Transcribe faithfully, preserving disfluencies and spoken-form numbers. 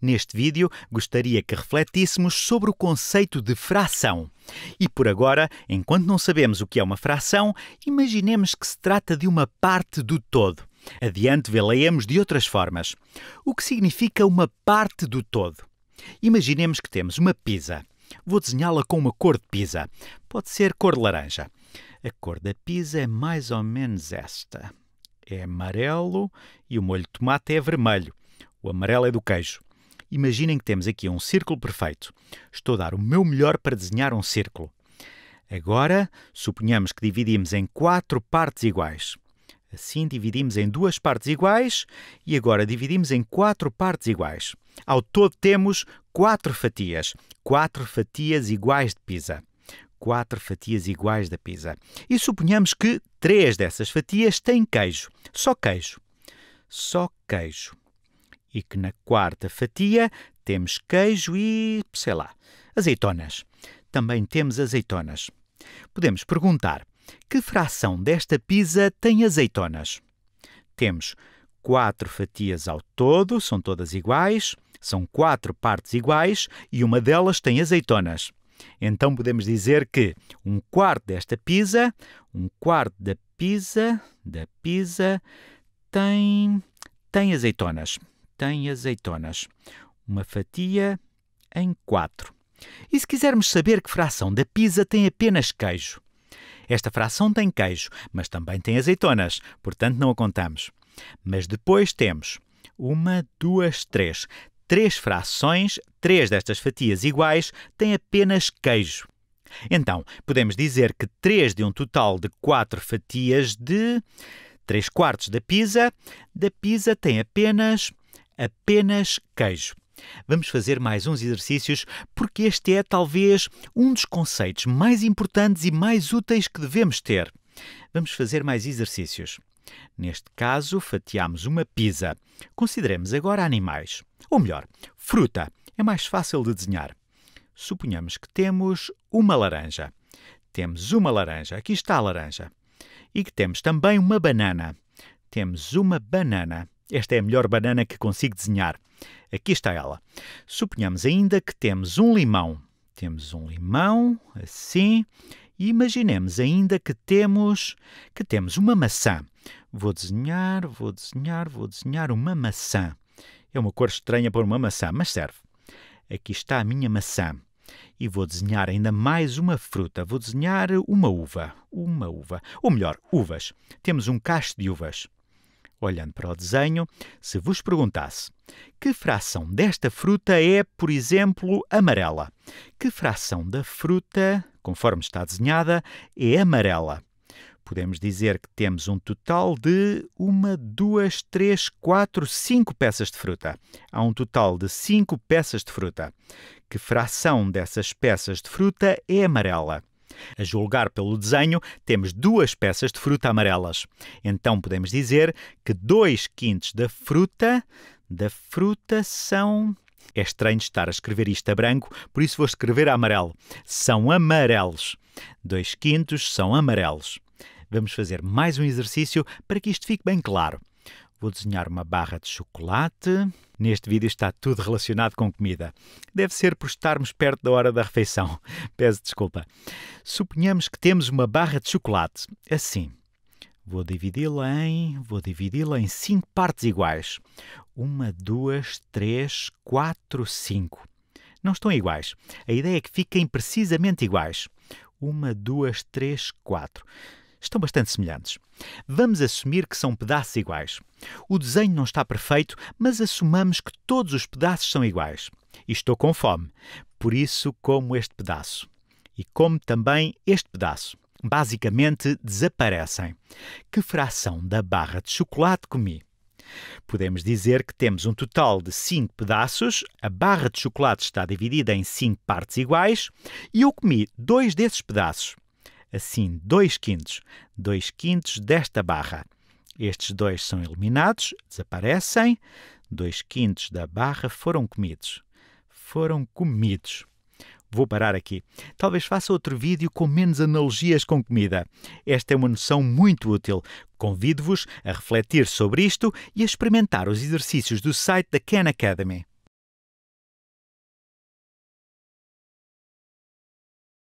Neste vídeo, gostaria que refletíssemos sobre o conceito de fração. E por agora, enquanto não sabemos o que é uma fração, imaginemos que se trata de uma parte do todo. Adiante, vê-la-emos de outras formas. O que significa uma parte do todo? Imaginemos que temos uma pizza. Vou desenhá-la com uma cor de pizza. Pode ser cor de laranja. A cor da pizza é mais ou menos esta. É amarelo e o molho de tomate é vermelho. O amarelo é do queijo. Imaginem que temos aqui um círculo perfeito. Estou a dar o meu melhor para desenhar um círculo. Agora, suponhamos que dividimos em quatro partes iguais. Assim, dividimos em duas partes iguais e agora dividimos em quatro partes iguais. Ao todo temos quatro fatias. Quatro fatias iguais de pizza. Quatro fatias iguais da pizza. E suponhamos que três dessas fatias têm queijo. Só queijo. Só queijo. E que na quarta fatia temos queijo e, sei lá, azeitonas. Também temos azeitonas. Podemos perguntar: que fração desta pizza tem azeitonas? Temos quatro fatias ao todo, são todas iguais, são quatro partes iguais e uma delas tem azeitonas. Então podemos dizer que um quarto desta pizza, um quarto da pizza, da pizza, tem, tem azeitonas. Tem azeitonas. Uma fatia em quatro. E se quisermos saber que fração da pizza tem apenas queijo? Esta fração tem queijo, mas também tem azeitonas, portanto não a contamos. Mas depois temos uma, duas, três. Três frações, três destas fatias iguais, têm apenas queijo. Então, podemos dizer que três de um total de quatro fatias de três quartos da pizza, da pizza tem apenas, apenas queijo. Vamos fazer mais uns exercícios, porque este é talvez um dos conceitos mais importantes e mais úteis que devemos ter. Vamos fazer mais exercícios. Neste caso, fatiamos uma pizza. Consideremos agora animais. Ou melhor, fruta. É mais fácil de desenhar. Suponhamos que temos uma laranja. Temos uma laranja. Aqui está a laranja. E que temos também uma banana. Temos uma banana. Esta é a melhor banana que consigo desenhar. Aqui está ela. Suponhamos ainda que temos um limão. Temos um limão, assim. E imaginemos ainda que temos, que temos uma maçã. Vou desenhar, vou desenhar, vou desenhar uma maçã. É uma cor estranha para uma maçã, mas serve. Aqui está a minha maçã. E vou desenhar ainda mais uma fruta. Vou desenhar uma uva. Uma uva. Ou melhor, uvas. Temos um cacho de uvas. Olhando para o desenho, se vos perguntasse que fração desta fruta é, por exemplo, amarela? Que fração da fruta, conforme está desenhada, é amarela? Podemos dizer que temos um total de uma, duas, três, quatro, cinco peças de fruta. Há um total de cinco peças de fruta. Que fração dessas peças de fruta é amarela? A julgar pelo desenho, temos duas peças de fruta amarelas. Então podemos dizer que dois quintos da fruta, da fruta são... É estranho estar a escrever isto a branco, por isso vou escrever a amarelo. São amarelos. Dois quintos são amarelos. Vamos fazer mais um exercício para que isto fique bem claro. Vou desenhar uma barra de chocolate. Neste vídeo está tudo relacionado com comida. Deve ser por estarmos perto da hora da refeição. Peço desculpa. Suponhamos que temos uma barra de chocolate. Assim. Vou dividi-la em... Vou dividi-la em cinco partes iguais. Uma, duas, três, quatro, cinco. Não estão iguais. A ideia é que fiquem precisamente iguais. Uma, duas, três, quatro. Estão bastante semelhantes. Vamos assumir que são pedaços iguais. O desenho não está perfeito, mas assumamos que todos os pedaços são iguais. E estou com fome, por isso como este pedaço. E como também este pedaço. Basicamente, desaparecem. Que fração da barra de chocolate comi? Podemos dizer que temos um total de cinco pedaços, a barra de chocolate está dividida em cinco partes iguais, e eu comi dois desses pedaços. Assim, dois quintos. dois quintos desta barra. Estes dois são eliminados, desaparecem. dois quintos da barra foram comidos. Foram comidos. Vou parar aqui. Talvez faça outro vídeo com menos analogias com comida. Esta é uma noção muito útil. Convido-vos a refletir sobre isto e a experimentar os exercícios do site da Khan Academy.